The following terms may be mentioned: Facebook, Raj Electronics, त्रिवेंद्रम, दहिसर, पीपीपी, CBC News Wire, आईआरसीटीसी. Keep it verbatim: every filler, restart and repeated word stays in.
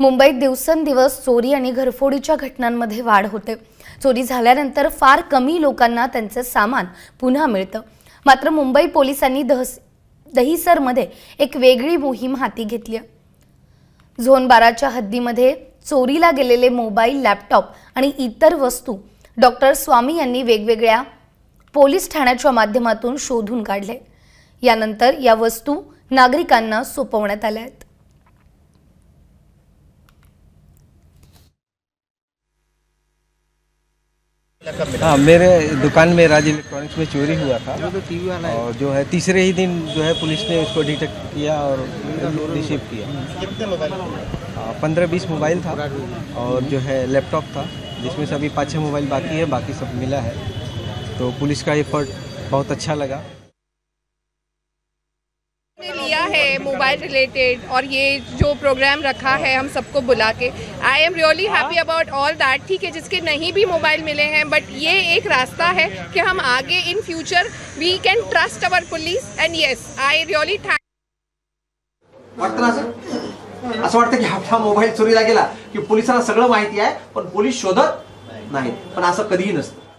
मुंबईत दिवसेंदिवस चोरी आणि घरफोडीच्या घटनांमध्ये वाढ होते। चोरी झाल्यानंतर फार कमी लोकांना त्यांचे सामान पुन्हा मिळतं। मात्र मुंबई पोलिसांनी दहिसरमध्ये एक वेगळी मोहीम हाती घेतली आहे। झोन बारा च्या हद्दीमध्ये चोरीला गेलेले मोबाईल, लॅपटॉप आणि इतर वस्तू डॉक्टर स्वामी यांनी वेगवेगळ्या पोलीस ठाण्याच्या माध्यमातून शोधून काढले। यानंतर या वस्तू नागरिकांना सोपवण्यात आल्या आहेत। हाँ, मेरे दुकान में राज इलेक्ट्रॉनिक्स में चोरी हुआ था और जो है तीसरे ही दिन जो है पुलिस ने उसको डिटेक्ट किया और रिसीव किया। कितने मोबाइल? पंद्रह बीस मोबाइल था और जो है लैपटॉप था, जिसमें से अभी पाँच छः मोबाइल बाकी है, बाकी सब मिला है। तो पुलिस का एफर्ट बहुत अच्छा लगा। लिया है मोबाइल रिलेटेड और ये जो प्रोग्राम रखा है हम सबको बुला के, I am really happy about all that. ठीक है, जिसके नहीं भी मोबाइल मिले हैं, बट ये एक रास्ता है कि हम आगे in future we can trust our police and yes I really thank. असं वाटतं की हा मोबाईल चोरीला गेला की पोलिसांना सगळं माहिती आहे, पण पोलीस शोधत नाहीत, पण असं कधीही नसतं।